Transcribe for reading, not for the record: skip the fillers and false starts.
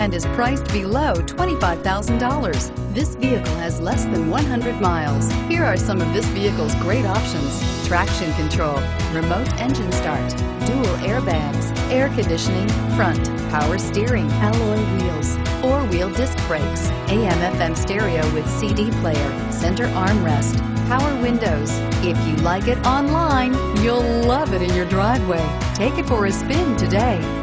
and is priced below $25,000. This vehicle has less than 100 miles. Here are some of this vehicle's great options: traction control, remote engine start, dual airbags, air conditioning, front, power steering, alloy wheels, four-wheel disc brakes, AM/FM stereo with CD player, center armrest, power windows. If you like it online, you'll love it in your driveway. Take it for a spin today.